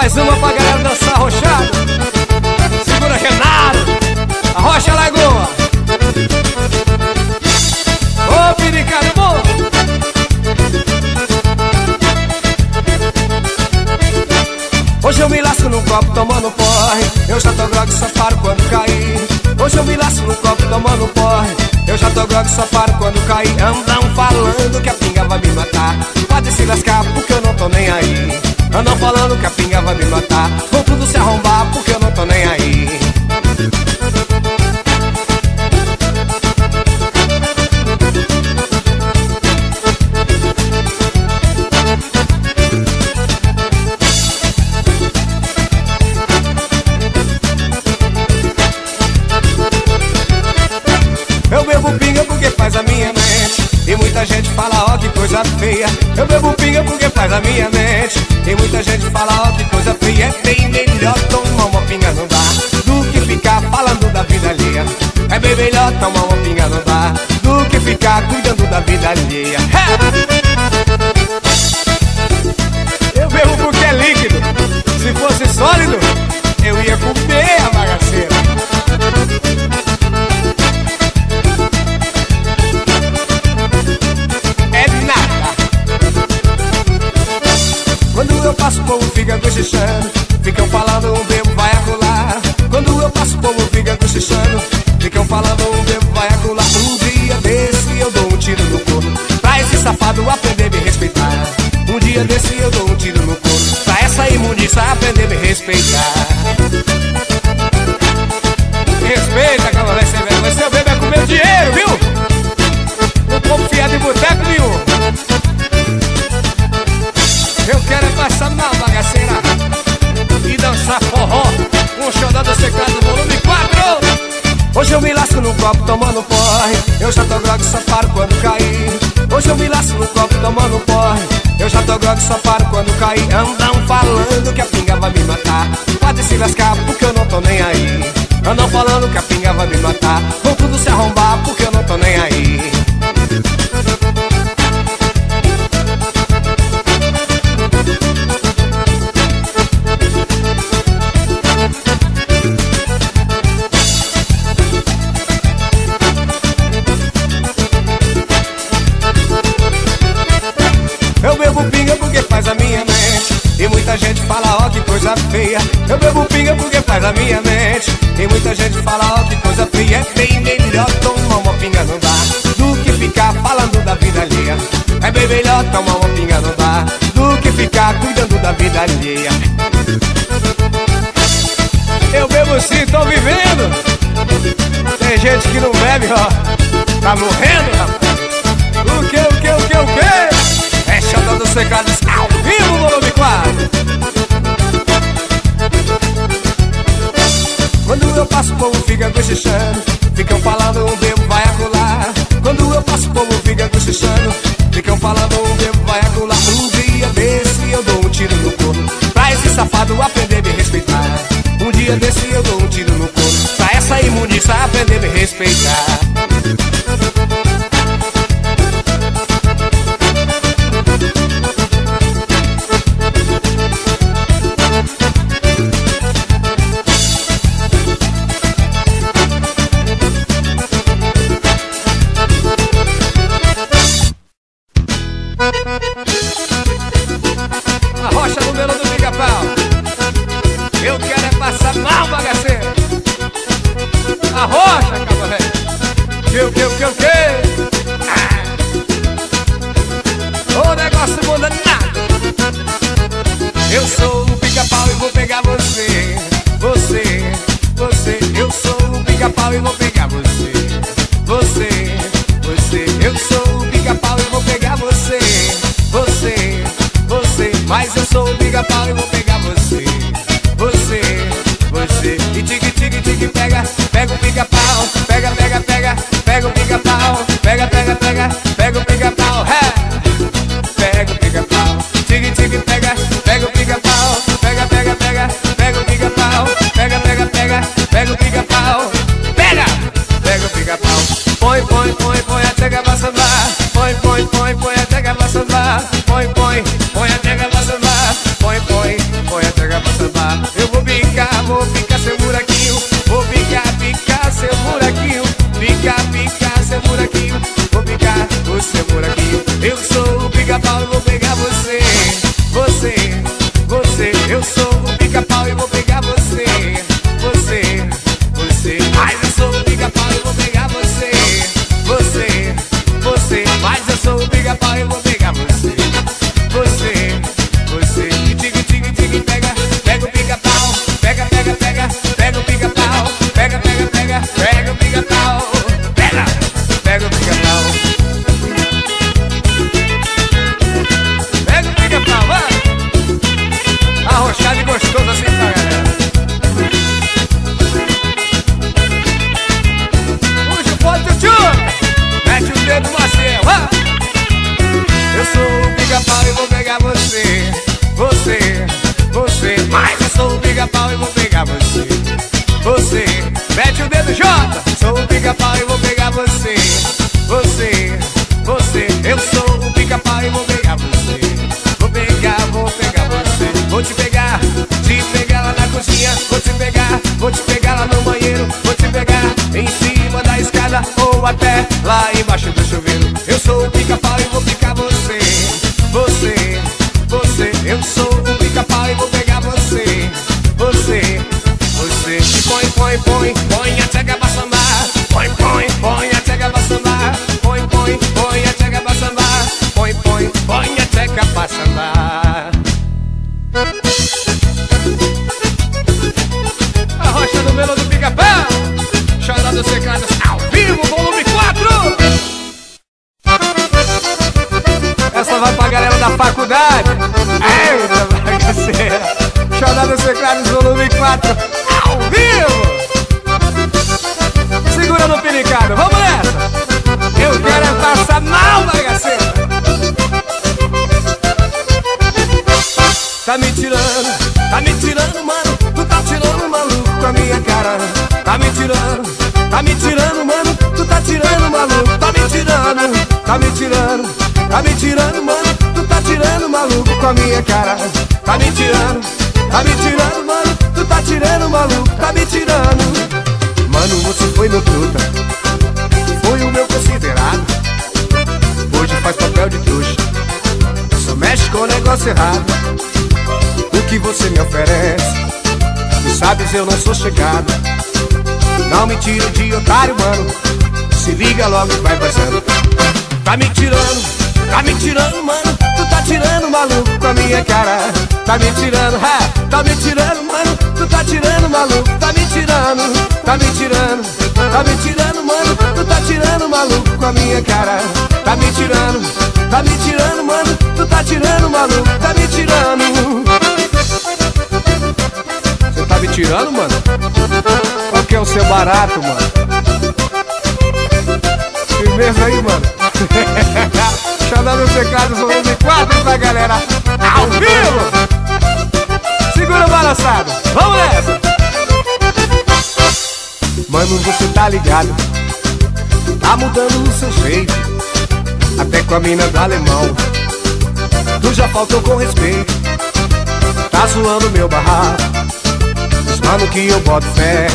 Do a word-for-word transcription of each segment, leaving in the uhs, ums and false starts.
Mais uma pra galera dançar rochada. Segura Renato, a rocha Lagoa. Ô, piricado bom. Hoje eu me lasco no copo tomando porre, eu já tô grogue, só paro quando cair. Hoje eu me lasco no copo tomando porre, eu já tô grogue, só paro quando cair. Andam falando que a pinga vai me matar, pode se lascar porque eu não tô nem aí. Andam falando que a pinga vai me matar, vão tudo se arrombar porque eu não tô nem aí. Eu bebo pinga porque faz a minha mente, e muita gente fala ó que coisa feia. Eu bebo pinga porque faz a minha mente, e muita gente fala ó que coisa feia. É bem melhor tomar uma pinga não dá, do que ficar falando da vida alheia. É bem melhor tomar uma pinga não dá, do que ficar cuidando da vida alheia. É. Eu bebo porque é líquido, se fosse sólido eu ia comer a bagaceira. Quando eu passo o povo fica cochichando, ficam falando um bebo vai acular. Quando eu passo o povo fica cochichando, ficam falando um bebo vai acular. Um dia desse eu dou um tiro no corpo, pra esse safado aprender a me respeitar. Um dia desse eu dou um tiro no corpo, pra essa imundícia aprender a me respeitar. Respeita, calma, vai ser vergonha, seu bebo é com meu dinheiro, viu? Não tô fiado em boteco nenhum. Eu quero é passar na bagaceira e dançar forró, um xodó dos Teclados, volume quatro. Hoje eu me lasco no copo tomando porre, eu já tô grogue, só paro quando cair. Hoje eu me lasco no copo tomando porre, eu já tô grogue, só paro quando cair. Andam falando que a pinga vai me matar, pode se lascar porque eu não tô nem aí. Andam falando que a pinga vai me matar, vão tudo se arrombar porque eu não tô nem aí. Eu bebo pinga porque faz a minha mente, e muita gente fala ó que coisa feia. É bem melhor tomar uma pinga não dá, do que ficar falando da vida alheia. É bem melhor tomar uma pinga não dá, do que ficar cuidando da vida alheia. Eu bebo sim, tô vivendo. Tem gente que não bebe, ó, tá morrendo, rapaz. O que, o que, o que, o que? É Xodó dos Teclados ao vivo, volume quatro. Quando eu passo o povo fica cochichando, ficam falando um bebo vai acular. Quando eu passo o povo fica cochichando, ficam falando um bebo vai acular. Um dia desse eu dou um tiro no corpo, pra esse safado aprender a me respeitar. Um dia desse eu dou um tiro no corpo, pra essa imundícia aprender a me respeitar. Põe, põe, põe até gabar samba. Põe, põe, põe até gabar samba. debaixo do chuveiro. Eu sou o pica-pau e vou picar você, você, você. Eu sou o pica-pau e vou pegar você, você, você. Põe, põe, põe, põe a tchega pra sambar. Põe, põe, põe a tchega pra sambar. Põe, põe, põe a tchega pra sambar. Põe, põe, põe a tchega pra sambar. A rocha do Melo do Pica-Pau, Xodó dos Teclados ao vivo, volume quatro. Essa vai pra galera da faculdade. Eita, bagaceira. Xodó dos Teclados, volume quatro, ao vivo. Segura no piricado, vamos nessa. Eu quero é passar mal, bagaceira. Tá me tirando, tá me tirando, mano. Tu tá tirando, maluco, com a minha cara. Tá me tirando, tá me tirando, mano. Tu tá tirando, maluco, tá me tirando. Tá me tirando, tá me tirando, mano. Tu tá tirando, maluco, com a minha cara. Tá me tirando, tá me tirando, mano. Tu tá tirando, maluco, tá me tirando. Mano, você foi meu truta, foi o meu considerado. Hoje faz papel de trouxa, só mexe com o negócio errado. O que você me oferece, tu sabes eu não sou chegado. Não me tiro de otário, mano. Se liga logo e vai vazando. Tá me tirando, tá me tirando, mano. Tu tá tirando, maluco, com a minha cara. Tá me tirando, ha, tá me tirando, mano. Tu tá tirando, maluco, tá me tirando. Tá me tirando, tá me tirando, mano. Tu tá tirando, maluco, com a minha cara. Tá me tirando, tá me tirando, mano. Tu tá tirando, maluco, tá me tirando. Você tá me tirando, mano? Qual que é o seu barato, mano? Firmeza aí, mano. Xodó dos Teclados, volume quatro pra galera ao vivo. Segura o balançado, vamos nessa. Mano, você tá ligado, tá mudando o seu jeito. Até com a mina do alemão tu já faltou com respeito. Tá zoando meu barraco, mano, que eu boto fé.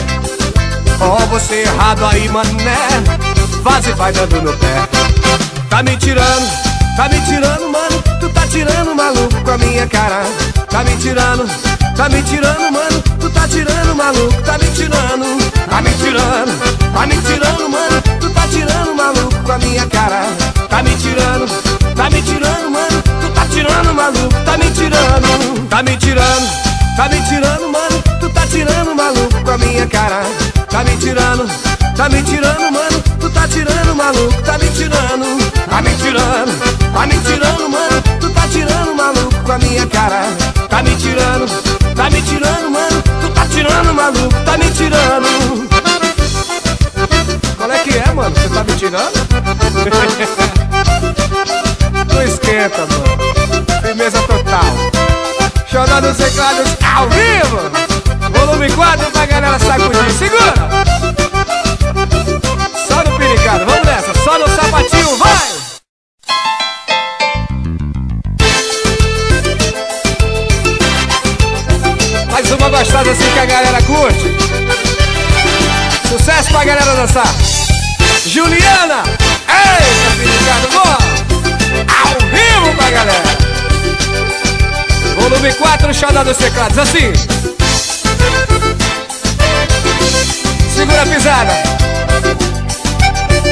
Ó, oh, você errado aí, mané. Vaza e vai dando no pé. Tá me tirando, tá me tirando, mano. Tu tá tirando, maluco, com a minha cara. Tá me tirando, tá me tirando, mano. Tu tá tirando, maluco, tá me tirando. Tá me tirando, tá me tirando, mano. Tu tá tirando, maluco, com a minha cara. Tá me tirando, tá me tirando, mano. Tu tá tirando, maluco, tá me tirando. Tá me tirando, tá me tirando, mano. Tu tá tirando, maluco, com a minha cara. Tá me tirando, tá me tirando, mano. Tu tá tirando, maluco, tá me tirando. Tá me tirando, tá me tirando, mano. Tu tá tirando, maluco, com a minha cara. Tá me tirando, tá me tirando, mano. Tu tá tirando, maluco, tá me tirando. Qual é que é, mano? Você tá me tirando? Não esquenta, mano. Firmeza total. Xodó dos Teclados ao vivo. Volume quatro pra galera sacudir, segura! Só no piricado, vamos nessa, só no sapatinho, vai! Mais uma gostosa assim que a galera curte. Sucesso pra galera dançar. Juliana! Ei, piricado, boa! Ao vivo pra galera! Volume quatro, Xodó dos Teclados, assim! Segura a pisada.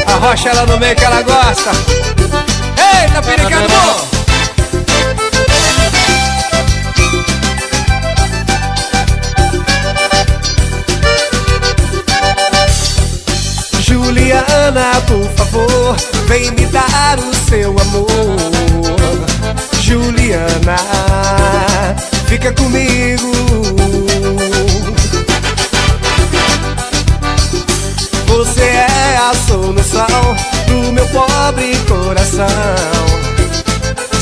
A rocha ela no meio que ela gosta. Eita, piricado bom. Juliana, por favor, vem me dar o seu amor. Juliana, fica comigo. Você é a solução do meu pobre coração.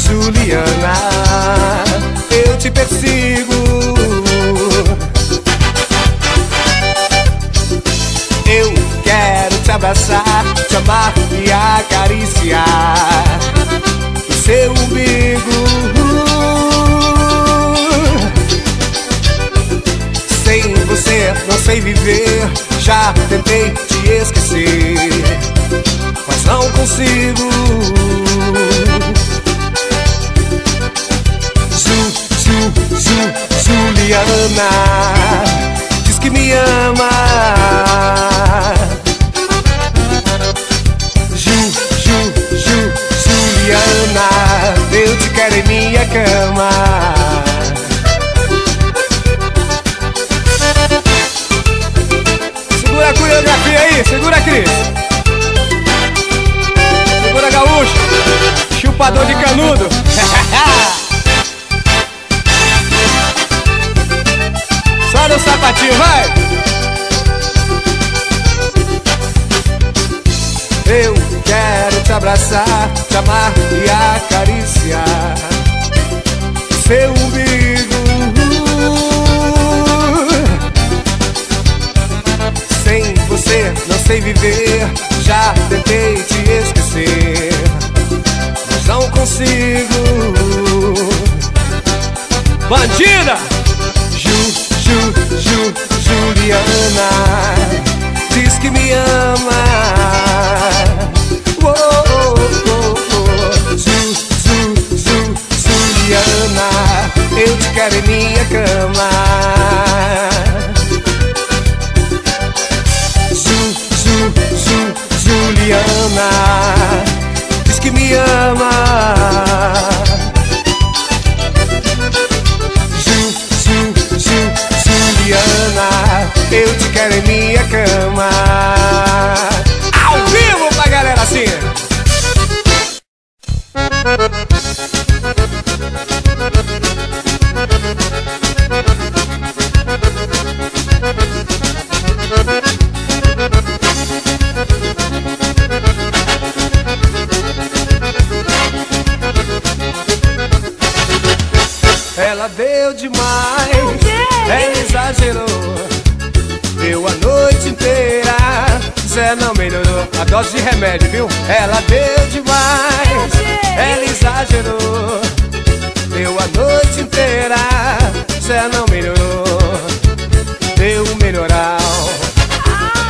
Juliana, eu te persigo. Eu quero te abraçar, te amar e acariciar o seu umbigo. Sem você não sei viver. Já tentei te esquecer, mas não consigo. Ana, diz que me ama. Ju, Ju, Ju, Juliana, eu te quero em minha cama. Segura a coreografia aí, segura a Cris. Segura gaúcho, chupador de canudo. No sapatinho, vai! Eu quero te abraçar, te amar e acariciar seu umbigo. Sem você não sei viver, já tentei te esquecer, mas não consigo. Bandida! Ju, Ju, Ju, Juliana, diz que me ama. Oh, oh, oh, oh. Ju, Ju, Ju, Juliana, eu te quero em minha cama. Ju, Ju, Ju, Juliana, diz que me ama. Eu te quero em minha cama. Ao vivo pra galera assim. Ela deu demais, ela exagerou. Deu a noite inteira, Zé não melhorou. A dose de remédio, viu? Ela deu demais, ela exagerou. Deu a noite inteira, Zé não melhorou. Deu um melhoral,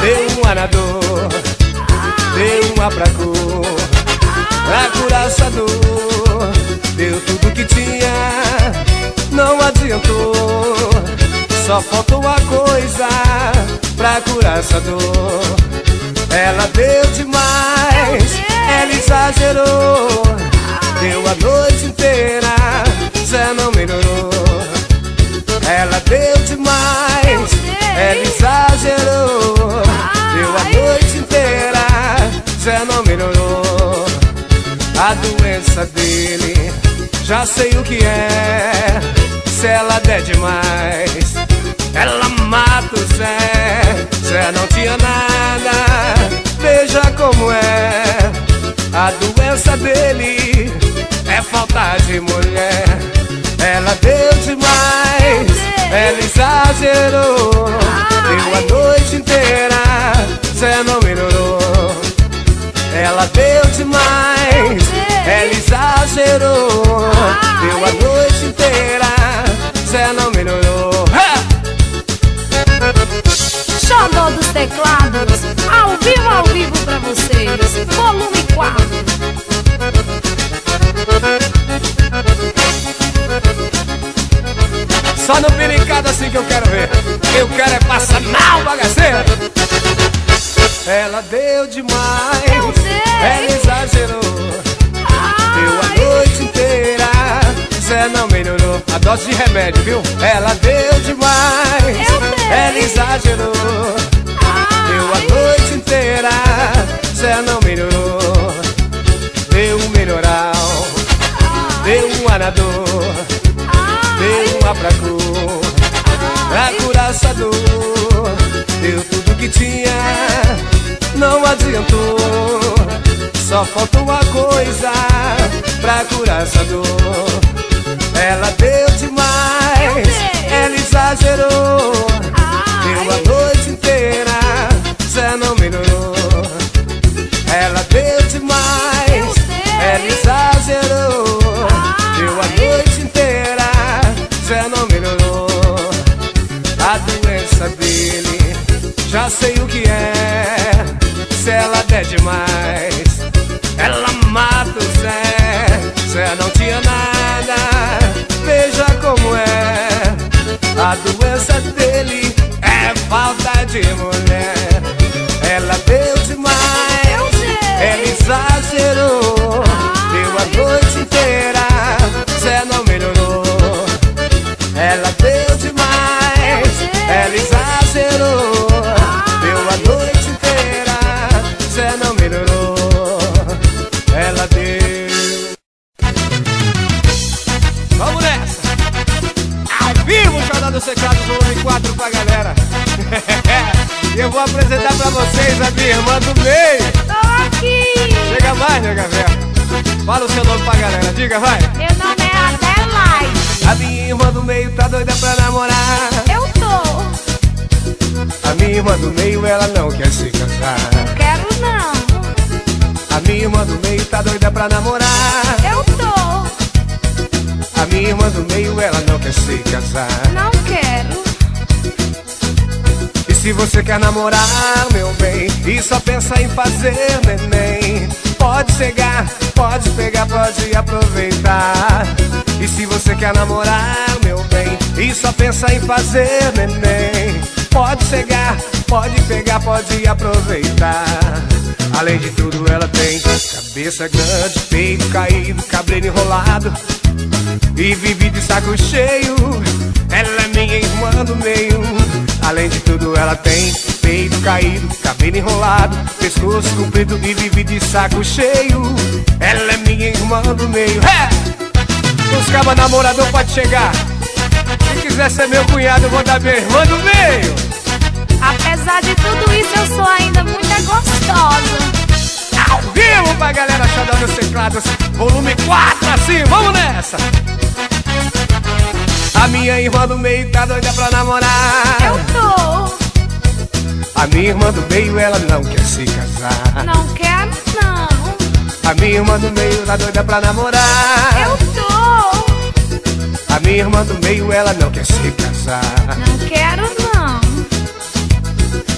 deu um anador, deu um abracor pra curar sua dor. Deu tudo que tinha, não adiantou. Só falta uma coisa pra curar essa dor. Ela deu demais, ela exagerou. Deu a noite inteira, Zé não melhorou. Ela deu demais, ela exagerou. Deu a noite inteira, Zé não melhorou. A doença dele, já sei o que é. Se ela der demais, ela mata o Zé. Zé não tinha nada, veja como é. A doença dele é falta de mulher. Ela deu demais, ela exagerou. Deu a noite inteira, Zé não melhorou. Ela deu demais, ela exagerou. Deu a noite inteira, Zé não melhorou. Xodó dos Teclados, ao vivo, ao vivo pra vocês, volume quatro. Só no belicado assim que eu quero ver. Eu quero é passar mal, bagaceira. Ela deu demais, ela exagerou. Deu a noite inteira, Zé não melhorou. A dose de remédio, viu? Ela deu demais, ela exagerou. Deu a noite inteira, Zé não melhorou. Deu um melhoral, deu um anador, deu um abracor pra curar sua dor. Deu tudo que tinha, não adiantou. Só falta uma coisa pra curar essa dor. Ela deu demais, ela exagerou. Deu a noite inteira, Zé não melhorou. Ela deu demais, ela exagerou. Deu a noite inteira, Zé não melhorou. A doença dele, já sei o que é. Se ela der demais, ela mata o Zé. Zé não tinha nada, veja como é. A dos Teclados um em quatro pra galera. E eu vou apresentar pra vocês a minha irmã do meio. Tô aqui. Chega mais, nega velha. Fala o seu nome pra galera, diga, vai. Meu nome é Adelaide. A minha irmã do meio tá doida pra namorar. Eu tô. A minha irmã do meio, ela não quer se casar. Não quero não. A minha irmã do meio tá doida pra namorar. Eu tô. A minha irmã do meio, ela não quer se casar. Não quero. E se você quer namorar, meu bem, e só pensa em fazer neném, pode chegar, pode pegar, pode aproveitar. E se você quer namorar, meu bem, e só pensa em fazer neném, pode chegar, pode pegar, pode aproveitar. Além de tudo, ela tem cabeça grande, peito caído, cabelo enrolado e vive de saco cheio. Ela é minha irmã do meio. Além de tudo, ela tem peito caído, cabelo enrolado, pescoço comprido e vive de saco cheio. Ela é minha irmã do meio. É! Os cabas namorador pode chegar. Se quiser ser meu cunhado, eu vou dar minha irmã do meio. Apesar de tudo isso, eu sou ainda muito gostosa. Ao vivo pra galera, Xodó dos Teclados, volume quatro, assim, vamos nessa! A minha irmã do meio tá doida pra namorar. Eu tô. A minha irmã do meio, ela não quer se casar. Não quero não. A minha irmã do meio tá doida pra namorar. Eu tô. A minha irmã do meio, ela não quer se casar. Não quero não.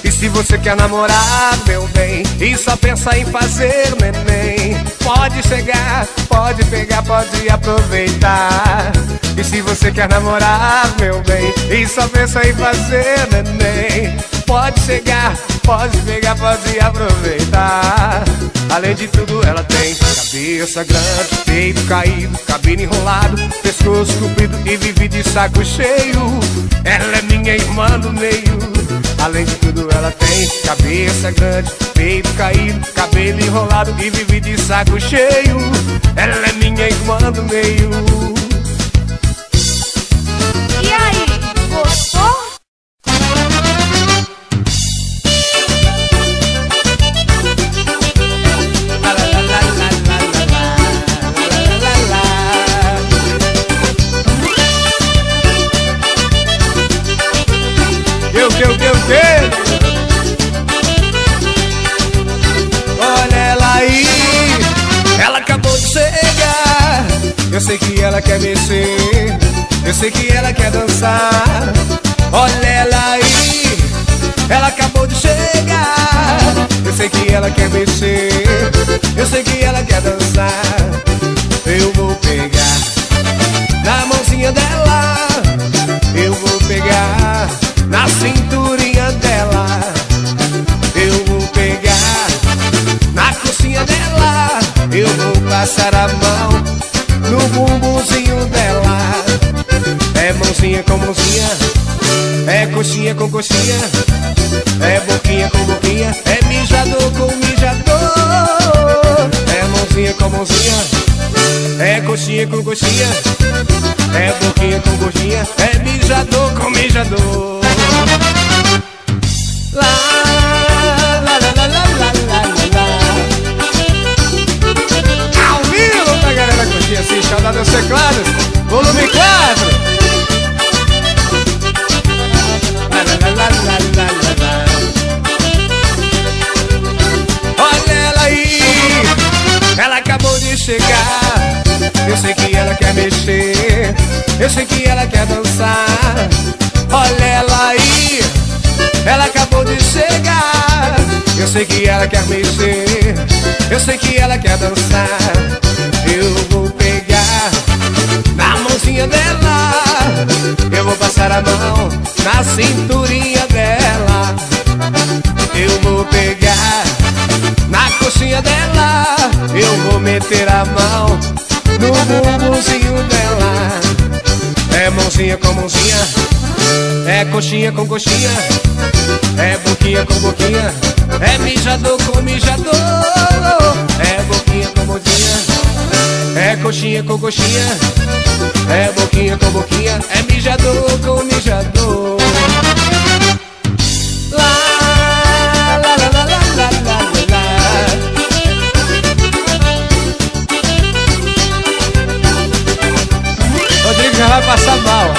E se você quer namorar, meu bem, e só pensa em fazer neném, pode chegar, pode pegar, pode aproveitar. E se você quer namorar, meu bem, e só pensa em fazer neném, pode chegar, pode pegar, pode aproveitar. Além de tudo, ela tem cabeça grande, peito caído, cabelo enrolado, pescoço comprido e vive de saco cheio. Ela é minha irmã do meio. Além de tudo, ela tem cabeça grande, peito caído, cabelo enrolado e vive de saco cheio. Ela é minha irmã do meio. Meu Deus, olha ela aí, ela acabou de chegar. Eu sei que ela quer mexer, eu sei que ela quer dançar. Olha ela aí, ela acabou de chegar. Eu sei que ela quer mexer, eu sei que ela quer dançar. Eu vou pegar na mãozinha dela, eu vou pegar na cinturinha dela, eu vou pegar na coxinha dela, eu vou passar a mão no bumbumzinho dela. É mãozinha com mãozinha, é coxinha com coxinha, é boquinha com boquinha, é mijador com mijador. É mãozinha com mãozinha, é coxinha com coxinha, é boquinha com boquinha, é mijador com mijador. La la la la la la la la. Ao vivo pra galera curtir assim, Xodó dos Teclados, volume quatro. La la la la la la. Olha ela aí, ela acabou de chegar. Eu sei que ela quer mexer, eu sei que ela quer dançar. Olha ela aí, ela acabou de chegar. Eu sei que ela quer mexer, eu sei que ela quer dançar. Eu vou pegar na mãozinha dela, eu vou passar a mão na cinturinha dela, eu vou pegar na coxinha dela, eu vou meter a mão no bumbumzinho dela. É mãozinha com mãozinha, é coxinha com coxinha, é boquinha com boquinha, é mijador com mijador. É boquinha com boquinha, é coxinha com coxinha, é boquinha com boquinha, é mijador com mijador. vai passar mal.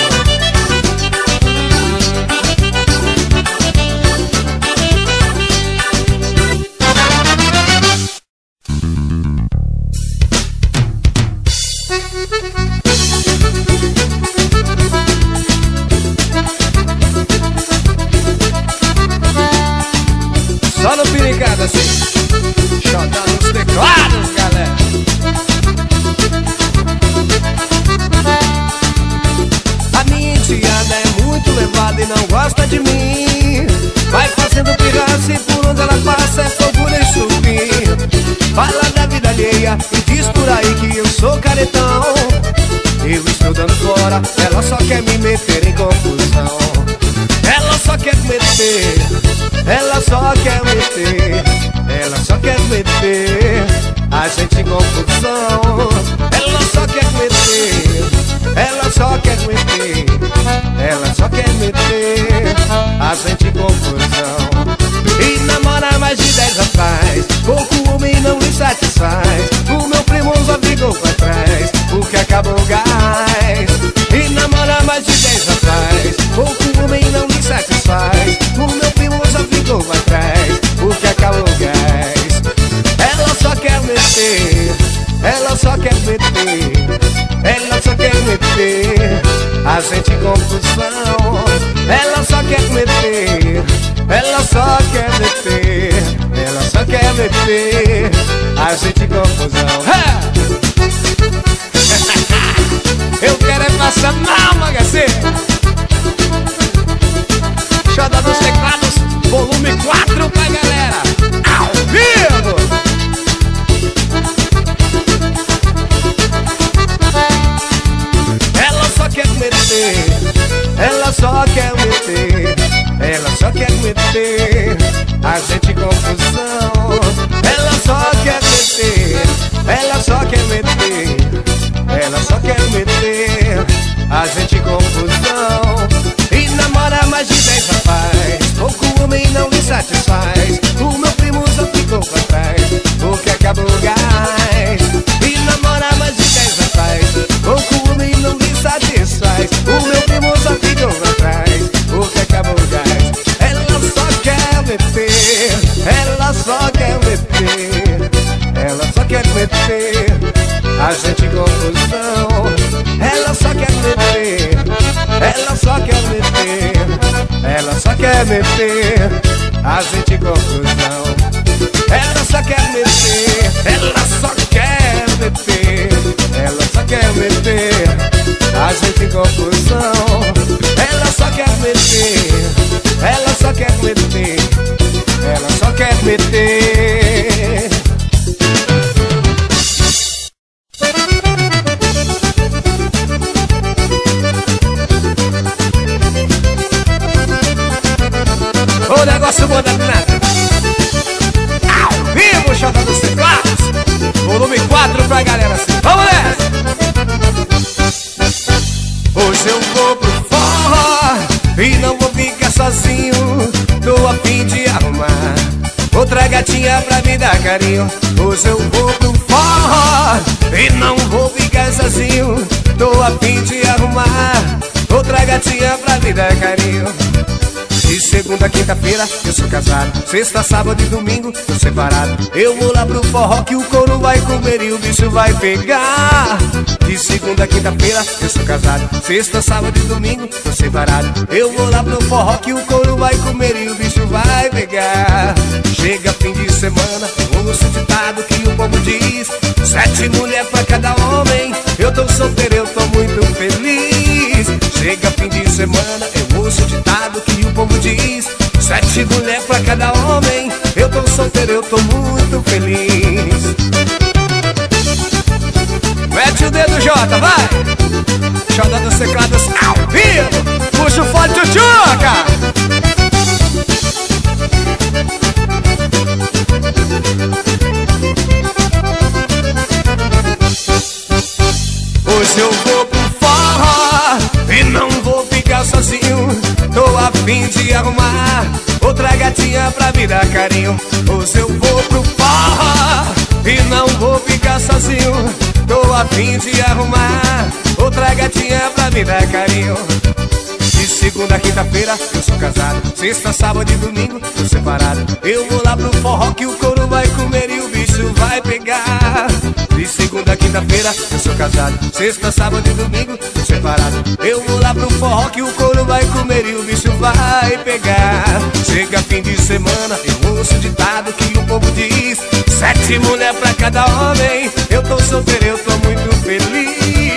Só no piricado assim. Xodó dos teclados, galera. A minha enteada é muito levada e não gosta de mim. Vai fazendo pirraça e por onde ela passa é fogo nem subir. Fala da vida alheia e diz por aí que eu sou caretão. Eu estou dando fora, ela só quer me meter em confusão. Ela só quer meter. Ela só quer meter, ela só quer meter a gente em confusão. Ela só quer meter, ela só quer meter, ela só quer meter a gente em confusão. E namora mais de dez rapaz, pouco homem não lhe satisfaz. O meu primo só ficou pra trás, porque acabou o gás. E namora mais de dez rapaz, pouco homem não lhe satisfaz. O meu atrás, porque acabou o gás. Ela só quer meter, ela só quer meter, ela só quer meter a gente em confusão. Ela só quer meter, ela só quer meter, ela só quer meter a gente em confusão. Ha! Eu quero é passar mal, magacê. Xodó dos Teclados, volume quatro pra galera, ao vivo! Ela só quer meter, ela só quer meter, ela só quer meter a gente em confusão. Ela só quer meter, ela só quer meter, ela só quer meter a gente em confusão. E namora mais de dez rapaz, pouco homem não me satisfaz. O meu primo só ficou pra trás, porque acabou o gás. E namora mais de dez rapaz, pouco homem não me satisfaz. O meu primo só ficou pra trás, porque acabou o gás. Ela só quer meter, ela só quer meter, ela só quer meter a gente em confusão. Ela só quer meter, ela só quer meter, ela só quer meter a gente em confusão. Ela só quer meter, ela só quer meter, ela só quer meter a gente em confusão. Ela só quer meter, ela só quer meter, ela só quer meter. O negócio manda nada. Ao vivo, Xodó dos Teclados, volume quatro pra galera assim. Vamos nessa! Hoje eu vou pro forró e não vou ficar sozinho. Tô a fim de arrumar outra gatinha pra me dar carinho. Hoje eu vou pro forró e não vou ficar sozinho. Tô a fim de arrumar outra gatinha pra me dar carinho. De segunda a quinta-feira eu sou casado, sexta, sábado e domingo tô separado. Eu vou lá pro forró que o couro vai comer e o bicho vai pegar. De segunda a quinta-feira eu sou casado, sexta, sábado e domingo tô separado. Eu vou lá pro forró que o couro vai comer e o bicho vai pegar. Chega fim de semana, vou no ditado que o povo diz: sete mulheres pra cada homem. Eu tô solteiro, eu tô muito feliz. Chega fim de semana, eu ouço o ditado que o povo diz: sete mulheres pra cada homem. Eu tô solteiro, eu tô muito feliz. Mete o dedo, Jota, vai! Xodó dos Teclados ao vivo! Puxa o fone, tchutchuca! Hoje eu vou pro forró e não vou ficar sozinho. Tô a fim de arrumar outra gatinha pra me dar carinho. Hoje eu vou pro forró e não vou ficar sozinho. Tô a fim de arrumar outra gatinha pra me dá carinho. De segunda a quinta-feira eu sou casado, sexta, sábado e domingo tô separado. Eu vou lá pro forró que o couro vai comer e o bicho vai pegar. De segunda a quinta-feira eu sou casado, sexta, sábado e domingo tô separado. Eu vou lá pro forró que o couro vai comer e o bicho vai pegar. Chega fim de semana, eu ouço o ditado que o povo diz: sete mulher pra cada homem. Eu tô solteiro, eu tô muito feliz.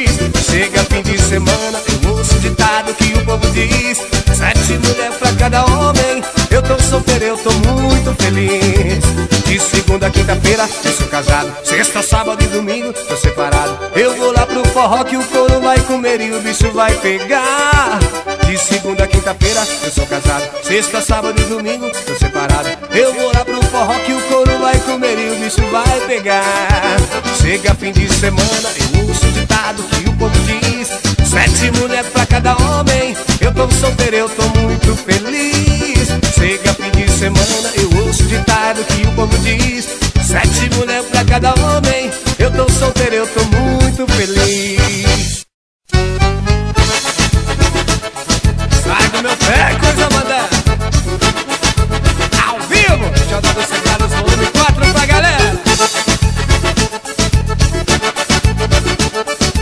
Chega fim de semana, eu ouço o ditado que o povo diz: sete mulher pra cada homem. Eu tô solteiro, eu tô muito feliz. De segunda a quinta-feira eu sou casado, sexta, sábado e domingo tô separado. Eu vou lá pro forró que o couro vai comer e o bicho vai pegar. De segunda a quinta-feira eu sou casado, sexta, sábado e domingo tô separado. Eu vou lá pro forró que o couro vai comer e o bicho vai pegar. Chega fim de semana, eu ouço o ditado que o povo diz: sete mulher pra cada homem. Eu tô solteiro, eu tô muito feliz. Chega fim de semana, eu ouço o ditado que o povo diz: sete mulher pra cada homem. Eu tô solteiro, eu tô muito feliz. Sai do meu pé, coisa mandada. Ao vivo, Xodó dos Teclados, volume quatro pra galera.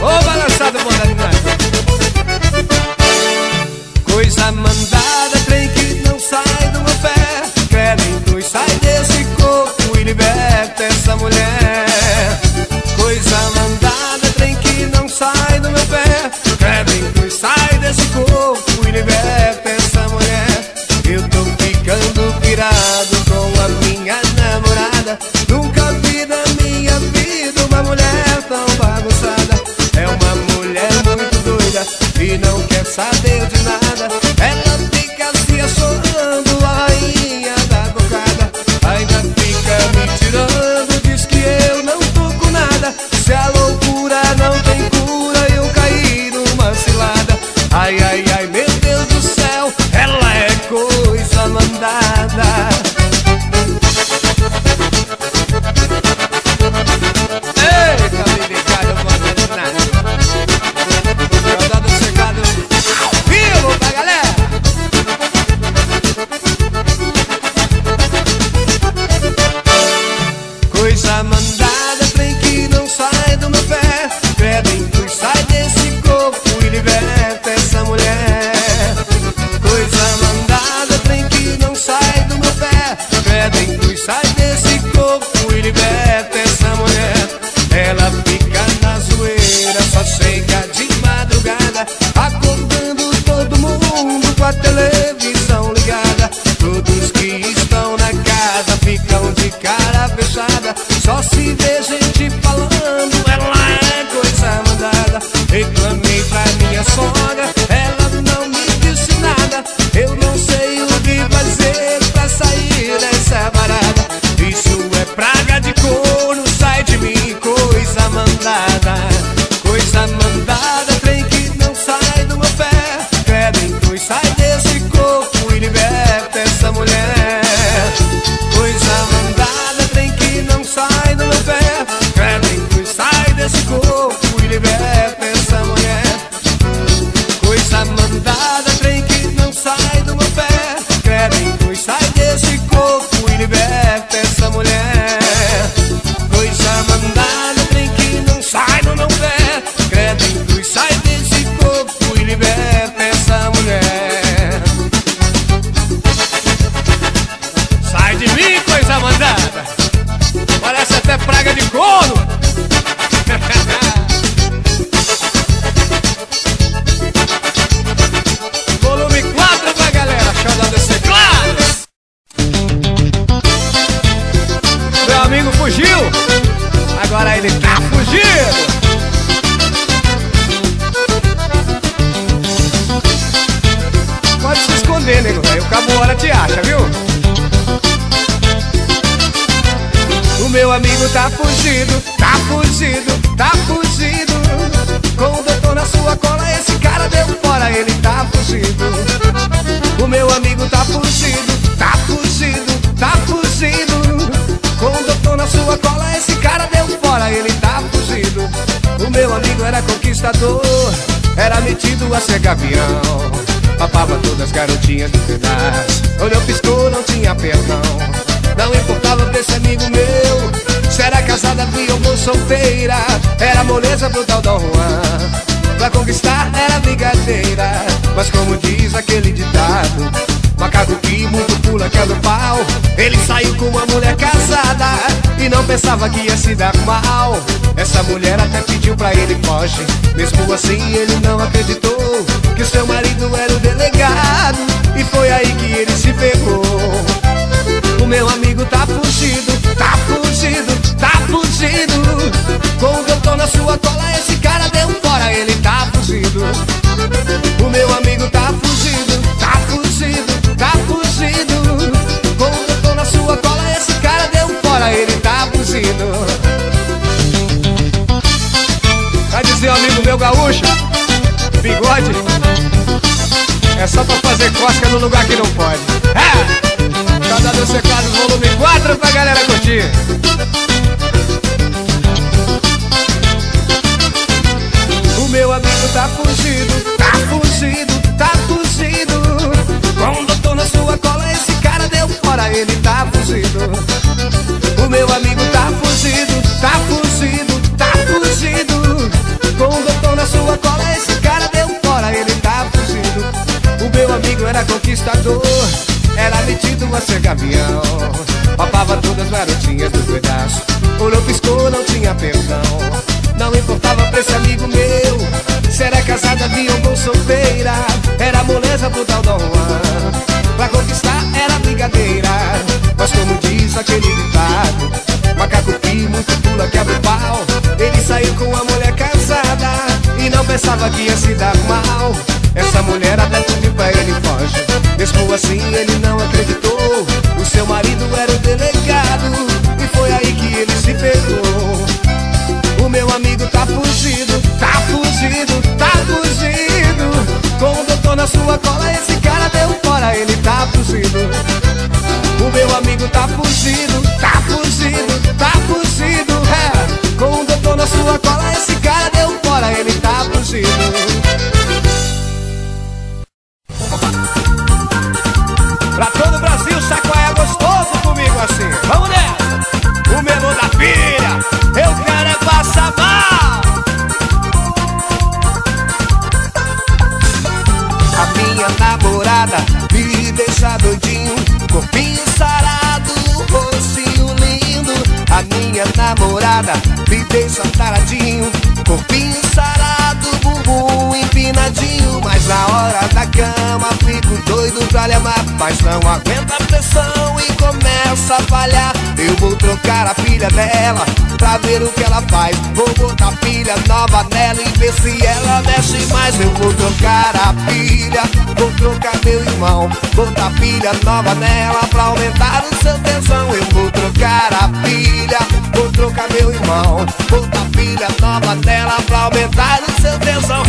Ô, balançado, mandada demais. Coisa mandada, trem que não sai do meu pé. Credo em cruz, sai desse corpo e liberta essa mulher. Coisa mandada, trem que não sai do meu pé. Credo em cruz, sai desse corpo. Liberta essa mulher. Eu tô ficando pirado com a minha namorada. Nunca vi na minha vida uma mulher tão bagunçada. É uma mulher muito doida e não quer saber de nada. Ela fica se achando a rainha da cocada. Ainda fica me tirando, diz que eu não tô com nada. Se a loucura não tem cura, eu caí numa cilada. Ai, ai, ai, meu era metido a ser gavião. Papava todas as garotinhas do pedaço, olhou, piscou, não tinha perdão. Não importava pra esse amigo meu se era casada, viúva ou solteira. Era moleza pro tal Dom Juan, pra conquistar era brincadeira. Mas como diz aquele ditado, macaco que muito pula que é no pau. Ele saiu com uma mulher casada e não pensava que ia se dar mal. Essa mulher até pediu pra ele foge, mesmo assim ele não acreditou que o seu marido era o delegado, e foi aí que ele se pegou. O meu amigo tá fugido, tá fugido, tá fugido. Com o cantor na sua cola esse cara deu fora, ele tá fugido. O meu amigo tá fugido, tá fugido, tá fugido. Com o cantor na sua cola esse cara deu fora, ele tá fugido. Vai dizer amigo meu gaúcho, bigode, é só pra fazer cosca no lugar que não pode. É! Xodó dos Teclados, volume quatro pra galera curtir. O meu amigo tá fugido, tá fugido, tá fugido. Com um doutor na sua cola esse cara deu fora, ele tá fugido. O meu amigo tá fugido, tá fugido, tá fugido. Com um botão na sua cola, esse cara deu fora, ele tá fugido. O meu amigo era conquistador, era metido a ser gavião. Papava todas as garotinhas do pedaço, olhou, piscou, não tinha perdão. Não importava pra esse amigo meu se era casada, viúva ou solteira. Era moleza pro tal Dom Juan, pra conquistar era brincadeira. Mas como diz aquele ditado, macaco que muito pula quebra o pau. Ele saiu com uma mulher casada e não pensava que ia se dar mal. Essa mulher até pediu pra ele foge, mesmo assim ele não acreditou. O seu marido era o delegado e foi aí que ele se pegou. O meu amigo tá fugido, tá fugido, tá fugido. Com o doutor na sua cola esse cara deu fora, ele tá fugido. O meu amigo tá fugido, tá fugido, tá fugido. É, com o doutor na sua cola esse cara deu fora, ele tá fugido. Pra todo o Brasil, chacoalha gostoso comigo assim. Vamos nessa! O menu da filha, eu quero é passar mal. A minha namorada me deixa doidinho, corpinho sarado, rostinho lindo. A minha namorada me deixa taradinho, corpinho sarado, bumbum empinadinho. Mas na hora da cama fico doido pra lhe amar, mas não aguenta a pressão e começa a falhar. Eu vou trocar a pilha dela pra ver o que ela faz, vou botar pilha nova nela e ver se ela mexe mais. Eu vou trocar a pilha, vou trocar meu irmão, botar pilha nova nela pra aumentar o seu tensão. Eu vou trocar a pilha, vou trocar meu irmão, botar pilha nova nela pra aumentar o seu tensão.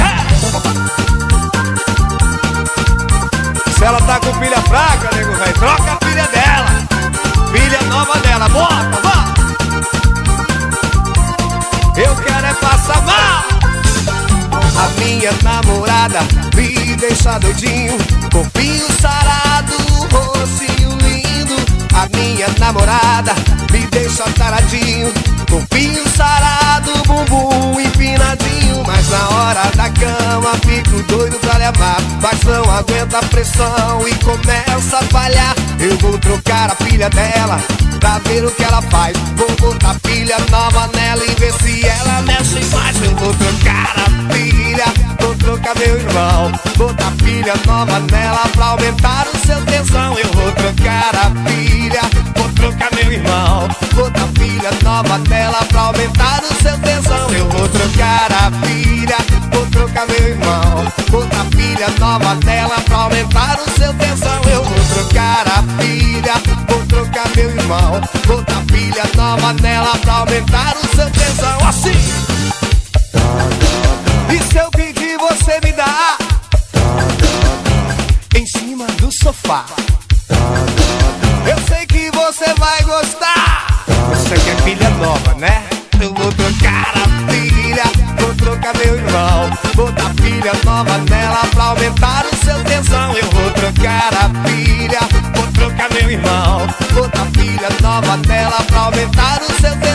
Se ela tá com pilha fraca, nego, vai, troca a pilha dela, pilha nova dela, bota, bota. Eu quero é passar mal. A minha namorada me deixa doidinho, corpinho sarado, rostinho lindo. A minha namorada me deixa taradinho, corpinho sarado, bumbum empinadinho. Mas na hora da cama fico doido pra lhe amar, mas não aguenta a pressão e começa a falhar. Eu vou trocar a pilha dela pra ver o que ela faz, vou botar pilha nova nela e ver se ela mexe mais. Eu vou trocar a pilha, vou trocar meu irmão, botar pilha nova nela pra aumentar o seu tensão. Eu vou trocar a pilha, vou trocar meu irmão, botar pilha nova nela pra aumentar o seu tensão. Eu vou trocar a pilha, vou trocar meu irmão, botar pilha nova nela pra aumentar o seu tensão. Eu vou trocar a pilha, vou trocar meu irmão, botar pilha nova nela pra aumentar o seu tensão. Assim. E se eu pedir, você me dá em cima do sofá. Eu sei que você vai gostar, você quer pilha nova, né? Eu vou trocar a pilha, vou trocar meu irmão, botar pilha nova nova tela pra aumentar o seu tesão. Eu vou trocar a pilha, vou trocar meu irmão. Outra pilha, nova tela pra aumentar o seu tesão.